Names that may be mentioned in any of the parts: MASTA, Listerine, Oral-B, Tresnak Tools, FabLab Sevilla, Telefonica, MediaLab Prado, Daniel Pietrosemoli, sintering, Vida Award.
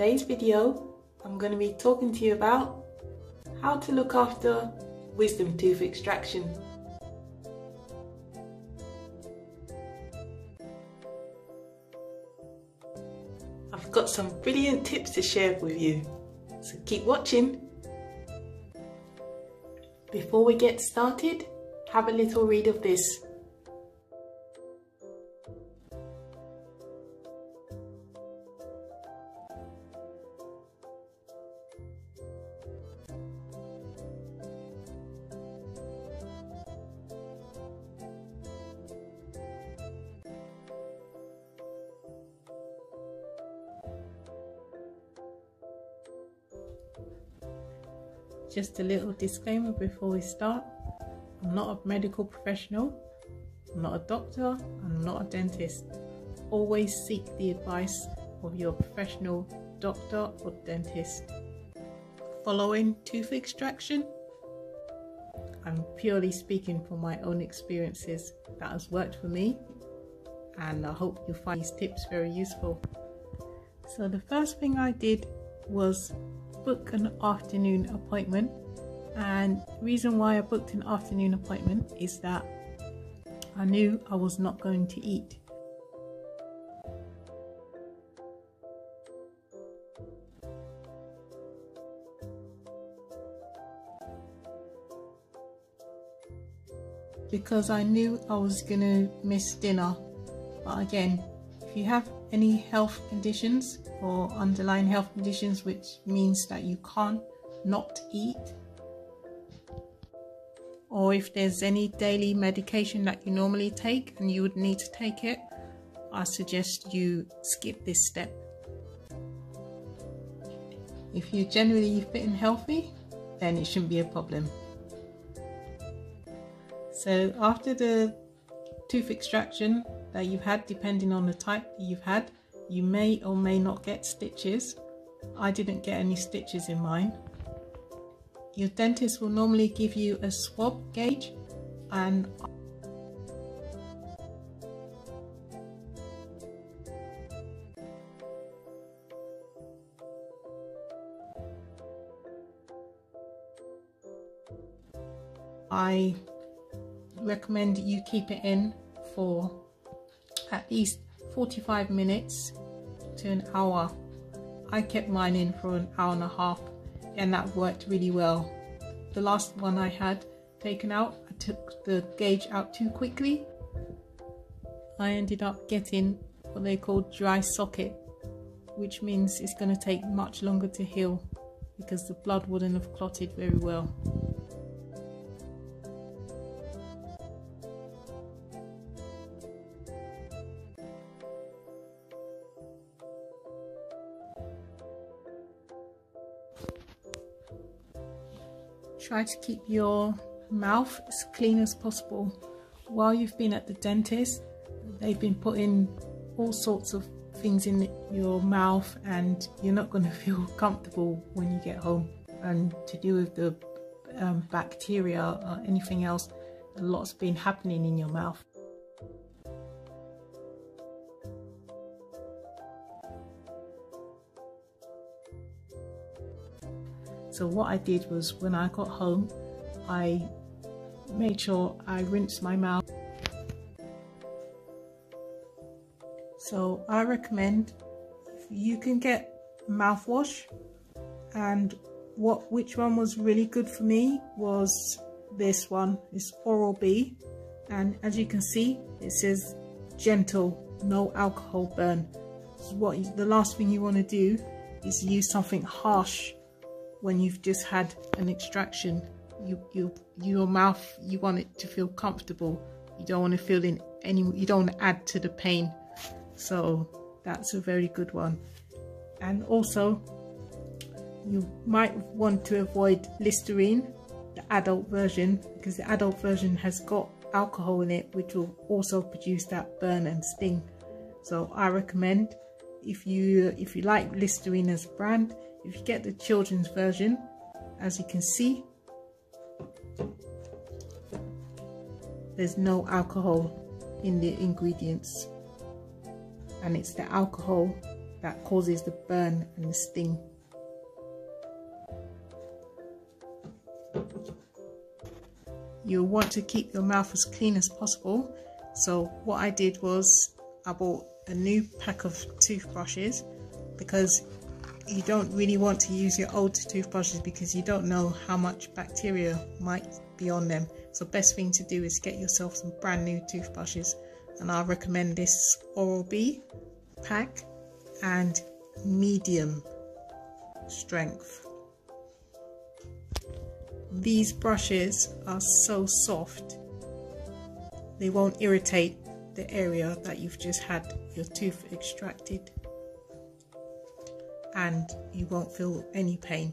Today's video, I'm going to be talking to you about how to look after wisdom tooth extraction. I've got some brilliant tips to share with you, so keep watching. Before we get started, have a little read of this. Just a little disclaimer before we start. I'm not a medical professional, I'm not a doctor, I'm not a dentist. Always seek the advice of your professional doctor or dentist. Following tooth extraction, I'm purely speaking from my own experiences that has worked for me, and I hope you find these tips very useful. So the first thing I did was book an afternoon appointment, and the reason why I booked an afternoon appointment is that I knew I was not going to eat. Because I knew I was going to miss dinner. But again, if you have any health conditions or underlying health conditions, which means that you can't not eat, or if there's any daily medication that you normally take and you would need to take it, I suggest you skip this step. If you're generally fit and healthy, then it shouldn't be a problem. So after the tooth extraction that you've had, depending on the type that you've had, you may or may not get stitches. I didn't get any stitches in mine. Your dentist will normally give you a swab gauge, and I recommend you keep it in for at least 45 minutes to an hour. I kept mine in for an hour and a half, and that worked really well. The last one I had taken out, I took the gauge out too quickly. I ended up getting what they call dry socket, which means it's going to take much longer to heal because the blood wouldn't have clotted very well. Try to keep your mouth as clean as possible. While you've been at the dentist, they've been putting all sorts of things in your mouth, and you're not going to feel comfortable when you get home. And to do with the bacteria or anything else, a lot's been happening in your mouth. So what I did was, when I got home, I made sure I rinsed my mouth. So I recommend you can get mouthwash, and which one was really good for me was this one. It's Oral-B, and as you can see, it says gentle, no alcohol burn. So the last thing you want to do is use something harsh when you've just had an extraction. Your mouth, you want it to feel comfortable. You don't want to feel you don't want to add to the pain. So that's a very good one. And also, you might want to avoid Listerine, the adult version, because the adult version has got alcohol in it, which will also produce that burn and sting. So I recommend, if you like Listerine as a brand, if you get the children's version, as you can see, there's no alcohol in the ingredients, and it's the alcohol that causes the burn and the sting. You'll want to keep your mouth as clean as possible. So what I did was I bought a new pack of toothbrushes, because you don't really want to use your old toothbrushes because you don't know how much bacteria might be on them. So best thing to do is get yourself some brand new toothbrushes, and I recommend this Oral-B pack and medium strength. These brushes are so soft, they won't irritate the area that you've just had your tooth extracted, and you won't feel any pain.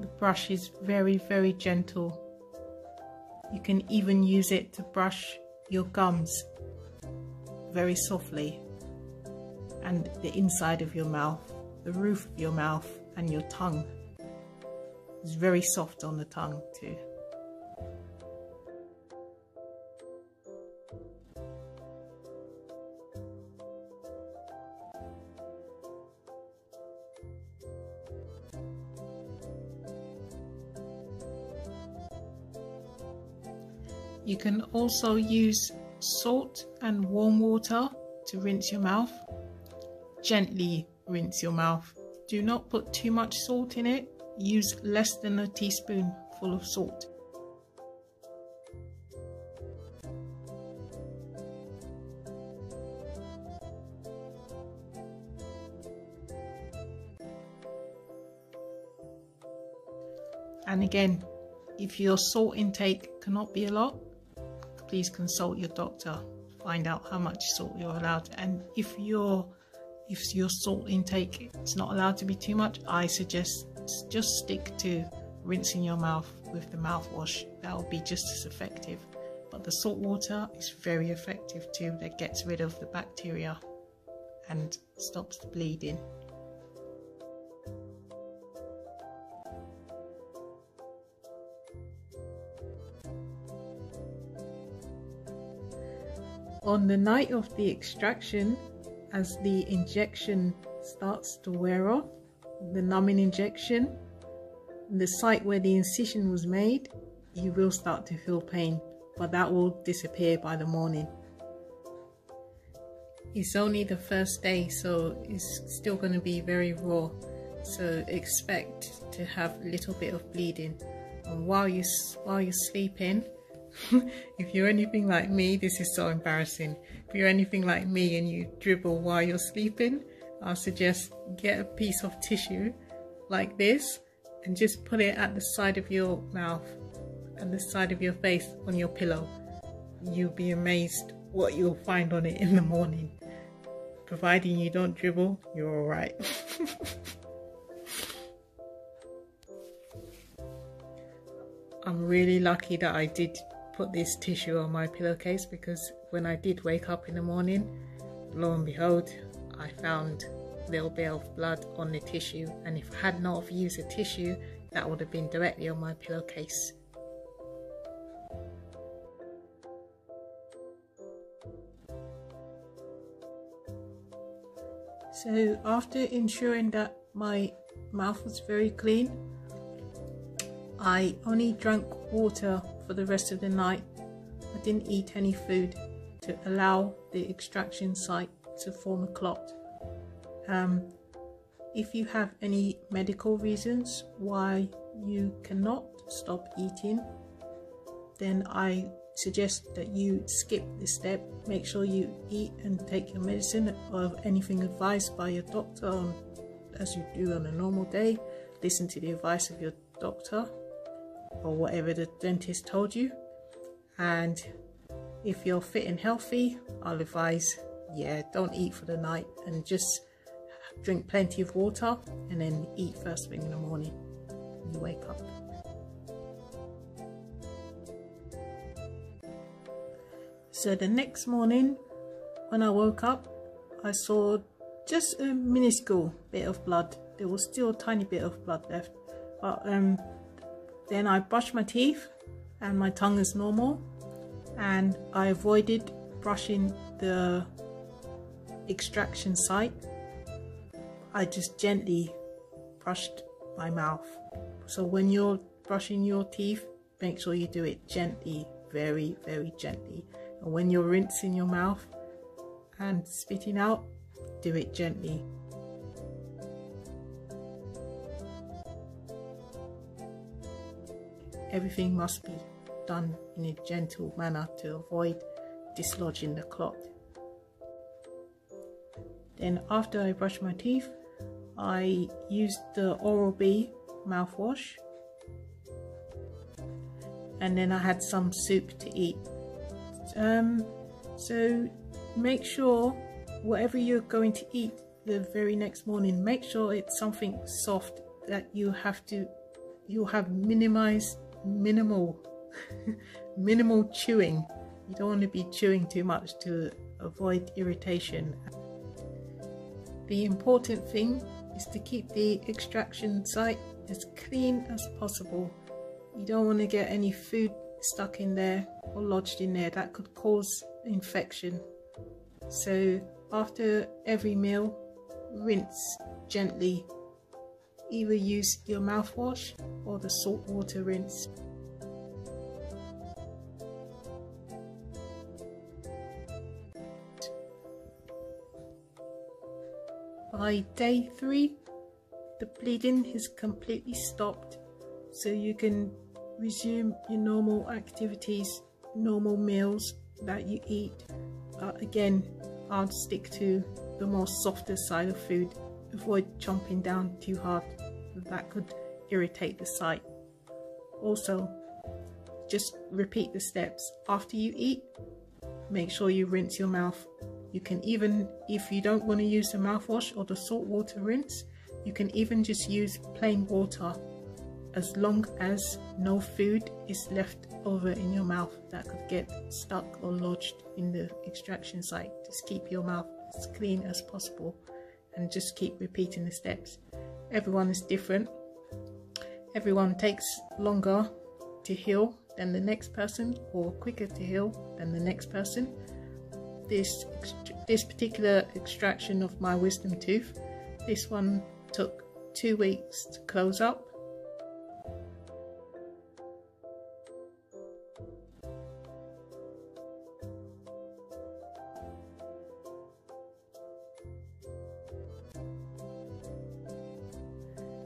The brush is very, very gentle. You can even use it to brush your gums very softly, and the inside of your mouth, the roof of your mouth, and your tongue. It's very soft on the tongue too. You can also use salt and warm water to rinse your mouth. Gently rinse your mouth. Do not put too much salt in it. Use less than a teaspoon full of salt. And again, if your salt intake cannot be a lot, please consult your doctor. Find out how much salt you're allowed. And if your salt intake is not allowed to be too much, I suggest just stick to rinsing your mouth with the mouthwash. That will be just as effective. But the salt water is very effective too. That gets rid of the bacteria and stops the bleeding. On the night of the extraction, as the injection starts to wear off, the numbing injection, the site where the incision was made, you will start to feel pain, but that will disappear by the morning. It's only the first day, so it's still going to be very raw, so expect to have a little bit of bleeding. And while you're sleeping, if you're anything like me, this is so embarrassing. If you're anything like me and you dribble while you're sleeping, I suggest get a piece of tissue like this and just put it at the side of your mouth and the side of your face on your pillow. You'll be amazed what you'll find on it in the morning. Providing you don't dribble, you're alright. I'm really lucky that I did put this tissue on my pillowcase, because when I did wake up in the morning, lo and behold, I found a little bit of blood on the tissue, and if I had not used a tissue, that would have been directly on my pillowcase. So after ensuring that my mouth was very clean, I only drank water for the rest of the night. I didn't eat any food to allow the extraction site to form a clot. If you have any medical reasons why you cannot stop eating, then I suggest that you skip this step. Make sure you eat and take your medicine or anything advised by your doctor as you do on a normal day. Listen to the advice of your doctor or whatever the dentist told you. And if you're fit and healthy, I'll advise, don't eat for the night and just drink plenty of water, and then eat first thing in the morning when you wake up. So the next morning when I woke up, I saw just a minuscule bit of blood. There was still a tiny bit of blood left, but then I brushed my teeth and my tongue is normal, and I avoided brushing the extraction site, I just gently brushed my mouth. So when you're brushing your teeth, make sure you do it gently, very, very gently. And when you're rinsing your mouth and spitting out, do it gently. Everything must be done in a gentle manner to avoid dislodging the clot. Then after I brushed my teeth, I used the Oral-B mouthwash, and then I had some soup to eat. So make sure whatever you're going to eat the very next morning, make sure it's something soft that you have minimal chewing. You don't want to be chewing too much to avoid irritation. The important thing is to keep the extraction site as clean as possible. You don't want to get any food stuck in there or lodged in there. That could cause infection. So after every meal, rinse gently. Either use your mouthwash or the salt water rinse. By day 3, the bleeding is completely stopped, so you can resume your normal activities, normal meals that you eat. Again, I'll stick to the more softer side of food. Avoid chomping down too hard, that could irritate the site. Also, just repeat the steps. After you eat, make sure you rinse your mouth. You can even, if you don't want to use the mouthwash or the salt water rinse, you can even just use plain water, as long as no food is left over in your mouth that could get stuck or lodged in the extraction site. Just keep your mouth as clean as possible and just keep repeating the steps. Everyone is different. Everyone takes longer to heal than the next person, or quicker to heal than the next person. This particular extraction of my wisdom tooth, this one took 2 weeks to close up.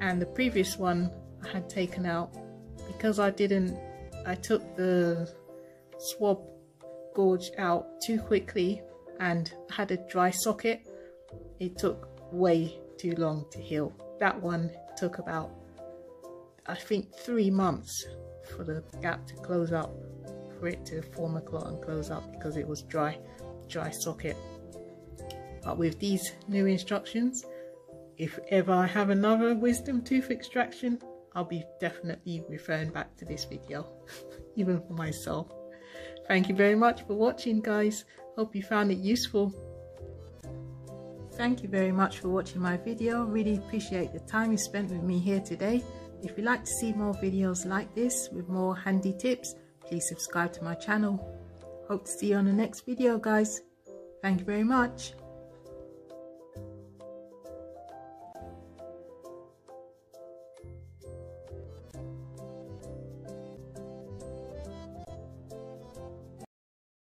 And the previous one I had taken out because I took the swab gorge out too quickly and had a dry socket. It took way too long to heal. That one took about, I think, 3 months for the gap to close up, for it to form a clot and close up, because it was dry socket. But with these new instructions, if ever I have another wisdom tooth extraction, I'll be definitely referring back to this video, even for myself. Thank you very much for watching, guys. Hope you found it useful. Thank you very much for watching my video. Really appreciate the time you spent with me here today. If you'd like to see more videos like this with more handy tips, please subscribe to my channel. Hope to see you on the next video, guys. Thank you very much.